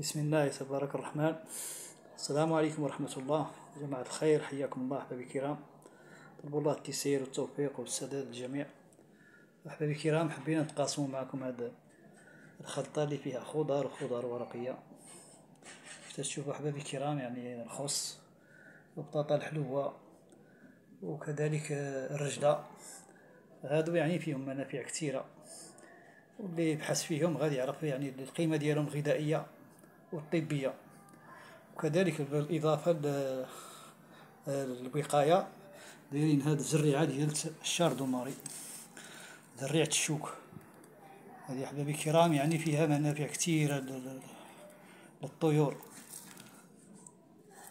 بسم الله تبارك الرحمن. السلام عليكم ورحمة الله جماعة الخير، حياكم الله أحبابي الكرام. طلب الله التيسير والتوفيق والسداد للجميع. أحبابي الكرام، حبينا نتقاسموا معكم هذا الخلطة اللي فيها خضار وخضار ورقية. تشوفوا أحبابي الكرام، يعني الخص والبطاطا الحلوة وكذلك الرجلة، هادو يعني فيهم منافع كثيرة، واللي يبحث فيهم غادي يعرف يعني القيمة ديالهم الغذائية والطبية، وكذلك بالإضافة للوقاية. دايرين هاد الزريعة ديال الشاردوماري، زريعة الشوك، هذه أحبابي الكرام يعني فيها منافع كثيرة للطيور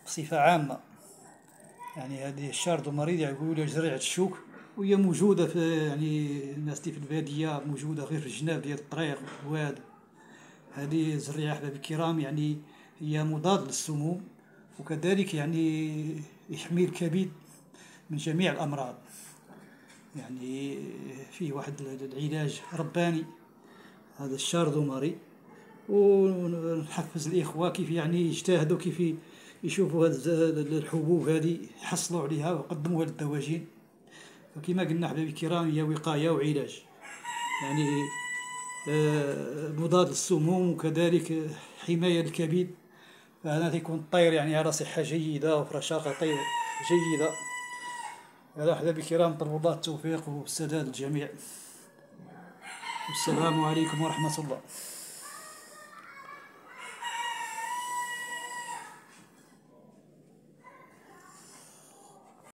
بصفة عامة. يعني هذه الشاردوماري يقولوا زريعة الشوك، وهي موجودة في يعني الناس اللي في البادية، موجودة غير في الجناب ديال الطريق والواد. هذه الزريعة أحبابي الكرام يعني هي مضاد للسموم، وكذلك يعني يحمي الكبد من جميع الأمراض، يعني فيه واحد العلاج رباني هذا الشاردوماري. ونحفز الإخوة كيف يعني يجتهدوا، كيف يشوفوا هاد الحبوب هذه يحصلوا عليها ويقدموها للدواجين. وكما قلنا أحبابي الكرام، هي وقاية وعلاج، يعني مضاد للسموم وكذلك حماية الكبد. فهنا تيكون الطير يعني على صحة جيدة وفي رشاقة جيدة. هذا أحبابي الكرام، نطلب الله التوفيق والسداد للجميع، والسلام عليكم ورحمة الله.